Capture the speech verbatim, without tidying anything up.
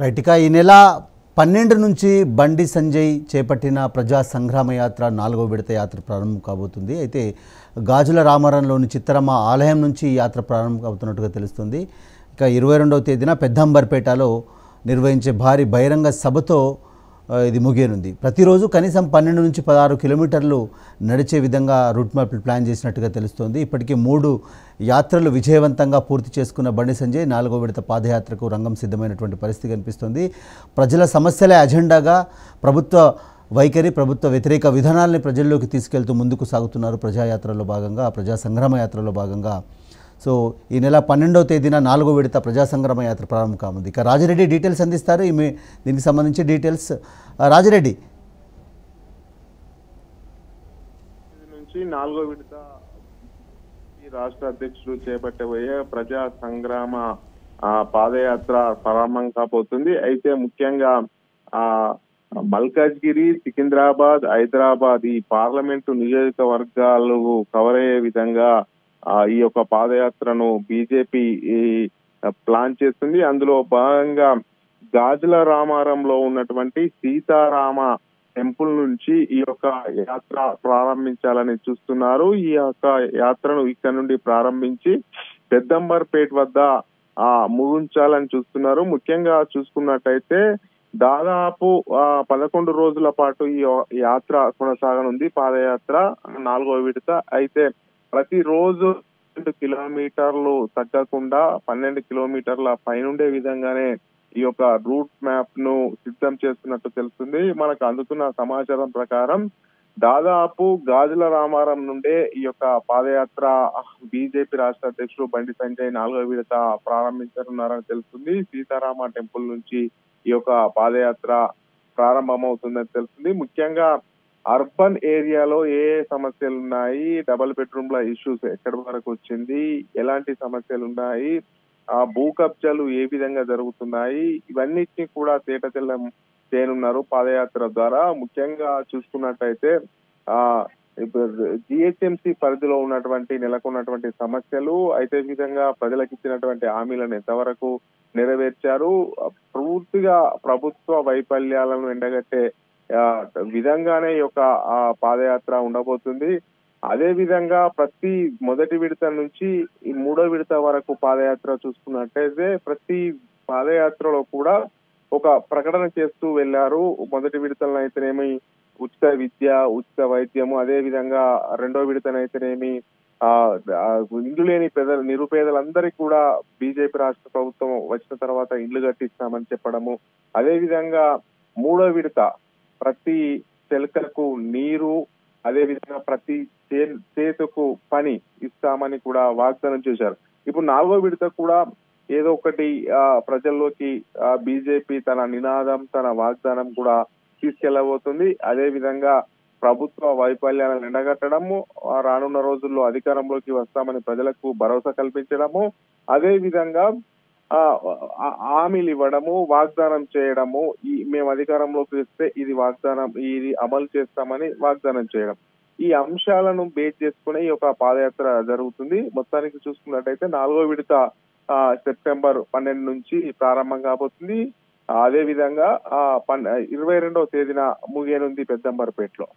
Right ఇక ఈ నెల పన్నెండు నుంచి బండి సంజయ్ చేపట్టిన ప్రజా సంగ్రామ యాత్ర నాలుగో విడత యాత్ర ప్రారంభం కాబోతుంది. అయితే గాజుల రామరన్లోని చిత్రమ్మ ఆలయం నుంచి యాత్ర ప్రారంభం అవుతున్నట్టుగా తెలుస్తుంది. ఇక ఇరవై రెండవ తేదీన పెద్దంబర్పేటలో నిర్వహించే భారీ బహిరంగ సభతో ఇది ముగియనుంది. ప్రతిరోజు కనీసం పన్నెండు నుంచి పదహారు కిలోమీటర్లు నడిచే విధంగా రూట్ మ్యాప్ ప్లాన్ చేసినట్టుగా తెలుస్తోంది. ఇప్పటికీ మూడు యాత్రలు విజయవంతంగా పూర్తి చేసుకున్న బండి సంజయ్ నాలుగో విడత పాదయాత్రకు రంగం సిద్ధమైనటువంటి పరిస్థితి కనిపిస్తోంది. ప్రజల సమస్యలే అజెండాగా ప్రభుత్వ వైఖరి, ప్రభుత్వ వ్యతిరేక విధానాలను ప్రజల్లోకి తీసుకెళ్తూ ముందుకు సాగుతున్నారు ప్రజాయాత్రలో భాగంగా, ప్రజా సంగ్రామ యాత్రలో భాగంగా. సో ఈ నెల పన్నెండవ తేదీన నాలుగో విడత ప్రజా సంగ్రామ యాత్ర ప్రారంభం కానుంది. ఇక రాజిరెడ్డి డీటెయిల్స్ అందిస్తారు ఈమె దీనికి సంబంధించి డీటెయిల్స్. రాజిరెడ్డి, నుంచి నాలుగో విడత రాష్ట్ర అధ్యక్షులు చేపట్టబోయే ప్రజా సంగ్రామ పాదయాత్ర ప్రారంభం కాబోతుంది. అయితే ముఖ్యంగా ఆ మల్కాజ్గిరి, సికింద్రాబాద్, హైదరాబాద్ ఈ పార్లమెంటు నియోజకవర్గాలు కవర్ అయ్యే విధంగా ఈ యొక్క పాదయాత్రను బీజేపీ ప్లాన్ చేస్తుంది. అందులో భాగంగా గాజుల రామారంలో ఉన్నటువంటి సీతారామ టెంపుల్ నుంచి ఈ యొక్క యాత్ర ప్రారంభించాలని చూస్తున్నారు. ఈ యొక్క యాత్రను ఇక్కడ నుండి ప్రారంభించి పెద్దంబర్పేట వద్ద ఆ ముగించాలని చూస్తున్నారు. ముఖ్యంగా చూసుకున్నట్టయితే దాదాపు ఆ పదకొండు రోజుల పాటు ఈ యాత్ర కొనసాగనుంది, పాదయాత్ర నాలుగో విడత. అయితే ప్రతి రోజు రెండు కిలోమీటర్లు తగ్గకుండా పన్నెండు కిలోమీటర్ల పైనుండే విధంగానే ఈ యొక్క రూట్ మ్యాప్ ను సిద్ధం చేస్తున్నట్టు తెలుస్తుంది. మనకు అందుతున్న సమాచారం ప్రకారం దాదాపు గాజుల రామారం నుండే ఈ యొక్క పాదయాత్ర బీజేపీ రాష్ట్ర అధ్యక్షుడు బండి సంజయ్ నాలుగో విడత ప్రారంభించనున్నారని తెలుస్తుంది. సీతారామ టెంపుల్ నుంచి ఈ యొక్క పాదయాత్ర ప్రారంభమవుతుందని తెలుస్తుంది. ముఖ్యంగా అర్బన్ ఏరియాలో ఏ సమస్యలు ఉన్నాయి, డబుల్ బెడ్రూమ్ల ఇష్యూస్ ఎక్కడి వరకు వచ్చింది, ఎలాంటి సమస్యలు ఉన్నాయి, ఆ భూ కబ్జాలు ఏ విధంగా జరుగుతున్నాయి, ఇవన్నిటినీ కూడా తేటతెల్లం చేయనున్నారు పాదయాత్ర ద్వారా. ముఖ్యంగా చూసుకున్నట్టయితే ఆ జిహెచ్ఎంసీ పరిధిలో ఉన్నటువంటి నెలకొన్నటువంటి సమస్యలు, అయితే విధంగా ప్రజలకు ఇచ్చినటువంటి హామీలను ఎంతవరకు నెరవేర్చారు, పూర్తిగా ప్రభుత్వ వైఫల్యాలను ఎండగట్టే విధంగానే ఈ యొక్క పాదయాత్ర ఉండబోతుంది. అదే విధంగా ప్రతి మొదటి విడత నుంచి ఈ మూడో విడత వరకు పాదయాత్ర చూసుకున్నట్టయితే ప్రతి పాదయాత్రలో కూడా ఒక ప్రకటన చేస్తూ వెళ్లారు. మొదటి విడతలనైతేనేమి ఉచిత విద్య, ఉచిత వైద్యము, అదే విధంగా రెండో విడతనైతేనేమి ఆ ఇండ్లు లేని పేద నిరుపేదలందరికీ కూడా బీజేపీ రాష్ట్ర ప్రభుత్వం వచ్చిన తర్వాత ఇండ్లు కట్టిస్తామని చెప్పడము, అదే విధంగా మూడో విడత ప్రతి చెలకలకు నీరు, అదే విధంగా ప్రతి చేతుకు పని ఇస్తామని కూడా వాగ్దానం చేశారు. ఇప్పుడు నాలుగో విడత కూడా ఏదో ఒకటి ప్రజల్లోకి బీజేపీ తన నినాదం, తన వాగ్దానం కూడా తీసుకెళ్లబోతుంది. అదే విధంగా ప్రభుత్వ వైఫల్యాలను ఎండగట్టడము, రానున్న రోజుల్లో అధికారంలోకి వస్తామని ప్రజలకు భరోసా కల్పించడము, అదే విధంగా ఆ హామీలు ఇవ్వడము, వాగ్దానం చేయడము, ఈ మేము అధికారంలోకి వస్తే ఇది వాగ్దానం, ఇది అమలు చేస్తామని వాగ్దానం చేయడం, ఈ అంశాలను బేస్ చేసుకుని ఈ యొక్క పాదయాత్ర జరుగుతుంది. మొత్తానికి చూసుకున్నట్టయితే నాలుగో విడత ఆ సెప్టెంబర్ పన్నెండు నుంచి ప్రారంభం కాబోతుంది. అదే విధంగా ఆ ఇరవై రెండవ తేదీన ముగియనుంది పెద్దంబర్పేటలో.